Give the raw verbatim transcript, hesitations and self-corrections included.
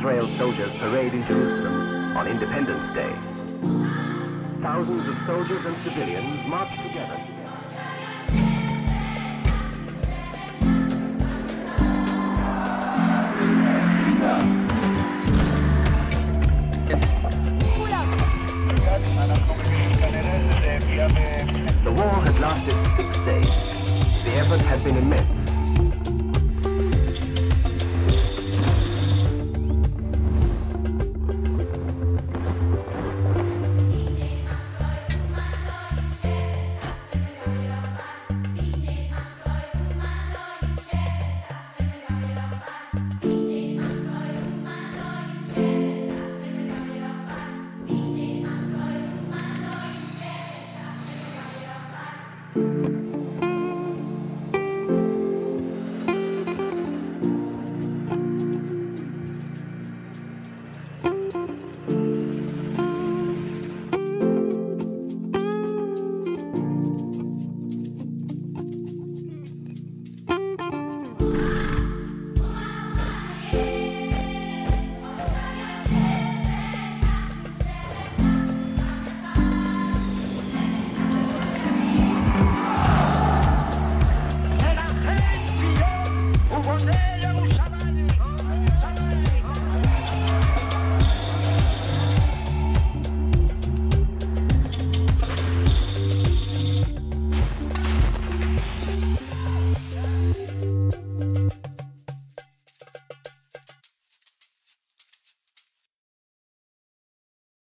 Israel soldiers parade in Jerusalem on Independence Day. Thousands of soldiers and civilians march together. The war had lasted six days. The effort had been immense.